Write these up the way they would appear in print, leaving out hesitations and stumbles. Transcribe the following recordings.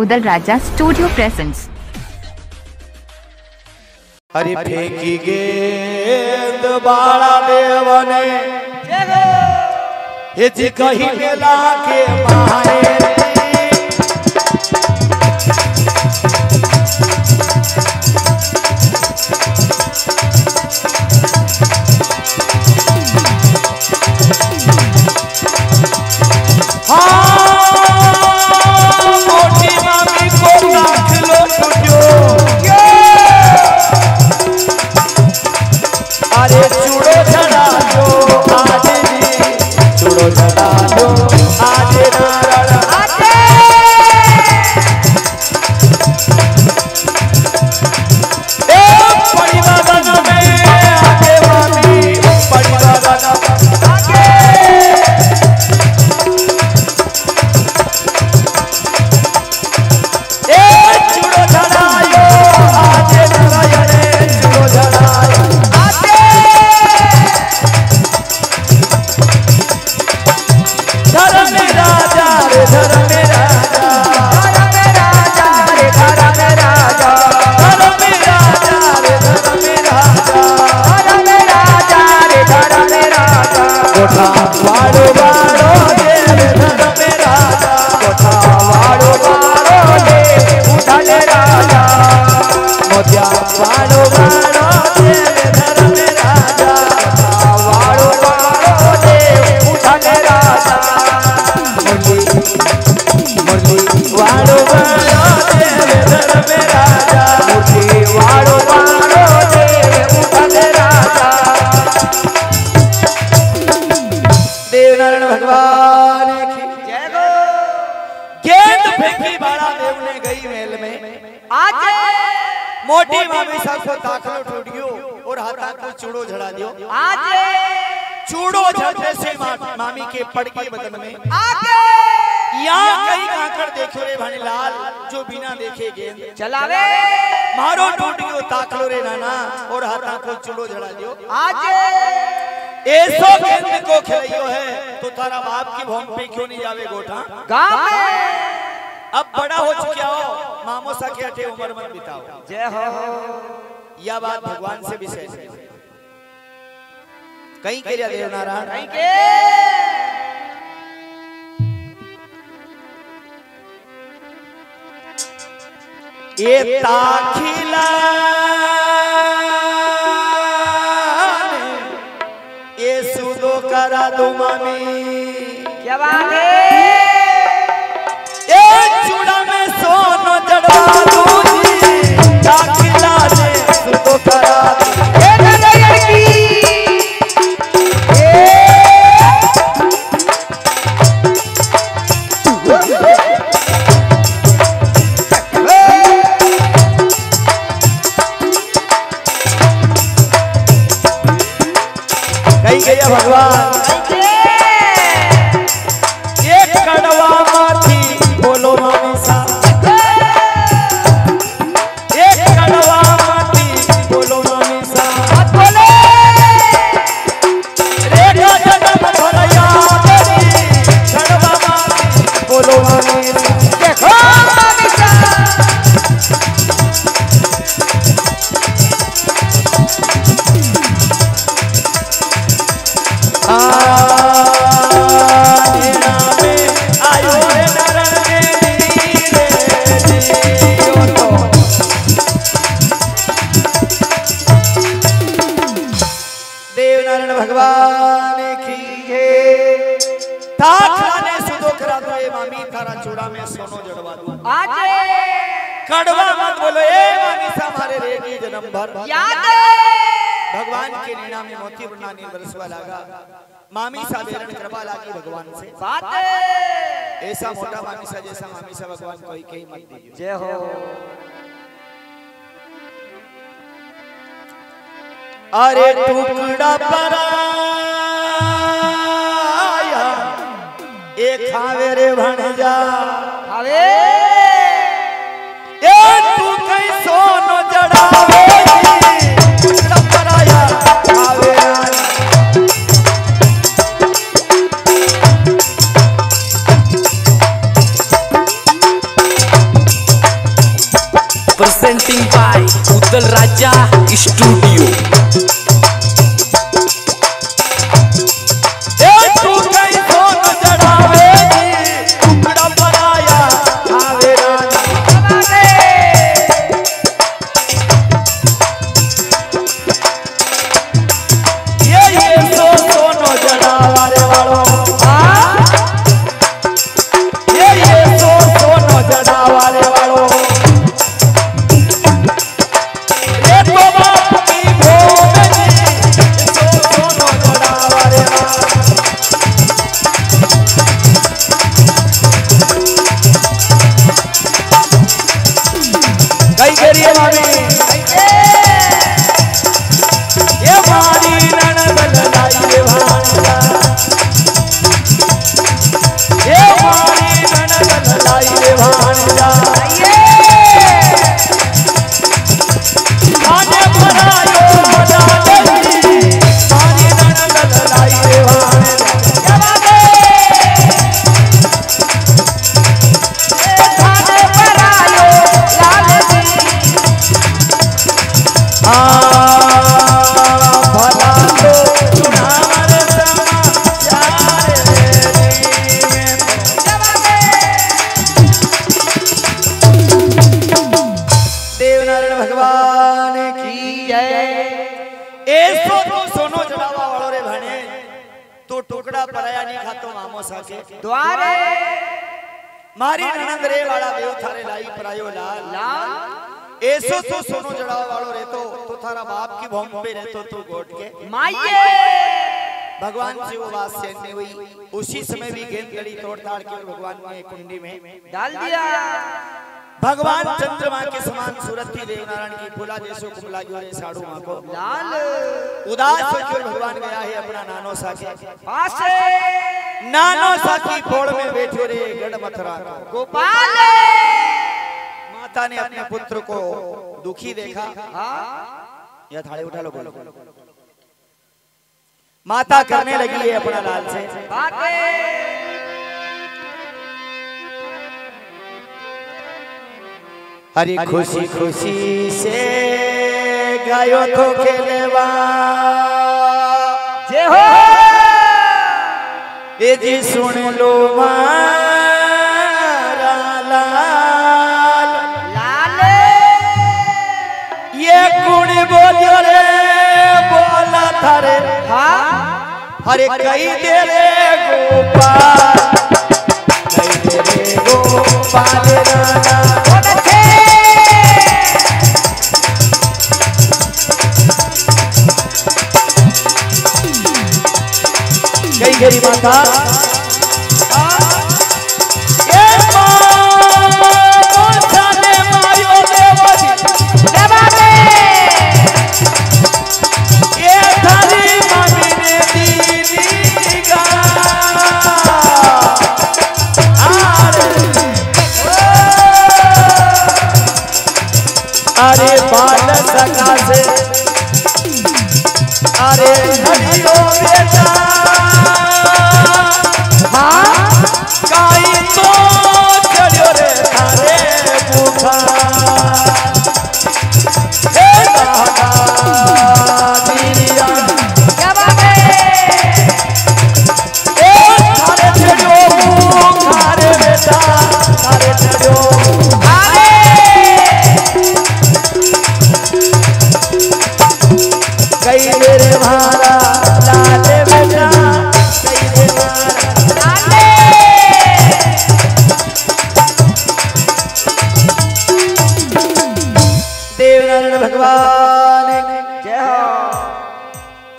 Udal Raja studio presents. Hari फेंकी गेंद बाड़ा देवने ये जी कहीं मेला के मारे देवनारायण भगवान की जय हो। गेंद फेंकी बाड़ा देव ने गई मेल में आज मोटी मामी सबको ताकलो टूटियो और हाथा को चूड़ो झड़ा दियो। आज चूड़ो झड़ने से मामी के पड़के बदन में यहाँ कहीं कांकड़ देखो रे भानी लाल जो बिना देखे गेंद चलावे मारो टूटियो ताकलो रे नाना और हाथा को चूड़ो झड़ा दियो। आज ऐसो गेंद को खेलियो है तो तारा बाप की भूम पे क्यों नहीं जावे गोठा गांव में। अब बड़ा हो चुके हो मामो सा के अटे उम्र मत बिताओ। जय हो। यह बात भगवान से विशेष है। कहीं के देवनारायण कहीं के ये ताखिला करा दो मामी क्या बात है। एक चूड़ा में सोनो जड़वा दो करा कड़वा मत बोलो ए मानी हमारे रेगी जन्म भर भगवान के लीला में मोती बनाने बरसवा लगा मामी सा बेरण कृपा लागी भगवान से बात ऐसा मोटा मामी सा जैसा मामी सा भगवान कोई कहीं मत दीजिए। जय हो। अरे टुकड़ा पराया एक खावे रे भणजा खावे presenting by Udal Raja Studio. Devnarayan भगवान की जय। ऐसो तो सोनो जड़ावा वालो रे भने तो टुकड़ा पराया नहीं खातो मामो साके द्वारे मारी ननंद रे वाला बेव थारे लाई परायो लाल लाल। ऐसो तो सोनो जड़ावा वालो रे तो थारा बाप की भूम पे रहतो तो गोट के माये भगवान जी वो बात सेने हुई। उसी समय भी गेंद गड़ी तोड़ ताड़ के भगवान ने कुंडी में डाल दिया। भगवान चंद्रमा के समान सूरत थी देवनारायण की। बोला देशों को बुला गयो रे साडू मां को लाल। उदास होकर भगवान गया है अपना नानो साके पास। नानो साकी कोड़ में बैठे रे गढ़ मथुरा गोपाल। माता ने अपने पुत्र को दुखी देखा। हां या थाले उठा लो बोलो। माता करने लगी है अपना लाल से बातें। हरी खुशी खुशी से गायो तो खेलवा जय हो ए जी सुन लो मारा लाल लाल। ये गुण बोलो रे बोला थारे हाँ हरे कई तेरे गोपाल गरी माता अरे बाल सका से अरे हरिओ बेटा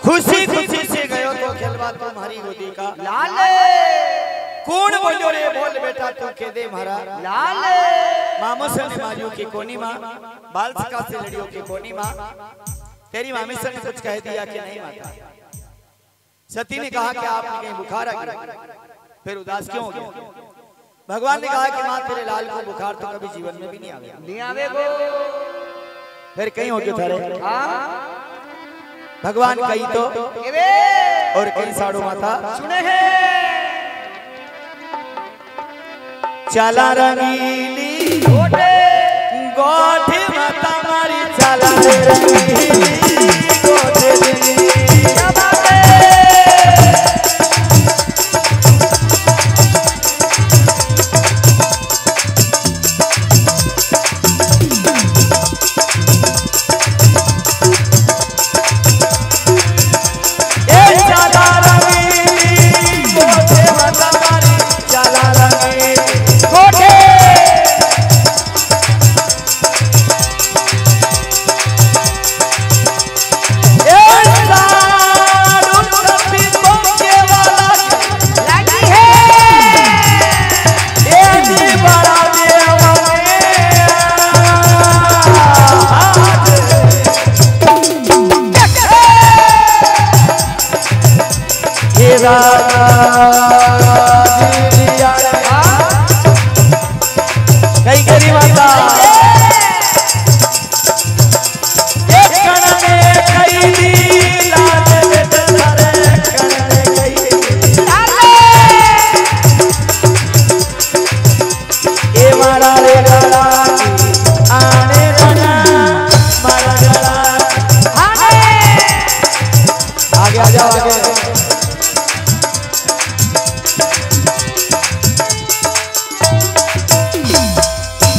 खुशी खुशी से गयो तो खेलवा तुम्हारी गोदी का लाल। कौन बोलो रे बोल बेटा तू के दे मारा लाल। मामो से मारियो की कोनी माँ बाल सका से लड़ियों की कोनी माँ। तेरी मामी से कुछ कह दिया कि नहीं माता। सती ने कहा कि आप कहीं बुखार आ गया फिर उदास क्यों हो गया। भगवान ने कहा कि माँ तेरे लाल को बुखार तो कभी जीवन में भी नहीं आवे नहीं आवे फिर कहीं हो गया थारे। भगवान कही तो और कई साडू माता सुने हैं। चला रंगीली गोठे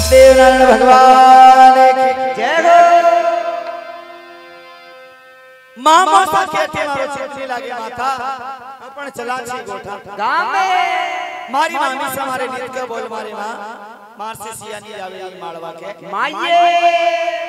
देवनारायण भगवान जय हो। मामा सा कहते मारो छेटी लागे माथा अपन चला छी गोठा गांव में मारी मामी से हमारे लिए बोल मारे मां मार से सियानी आवे माड़वा के माइये।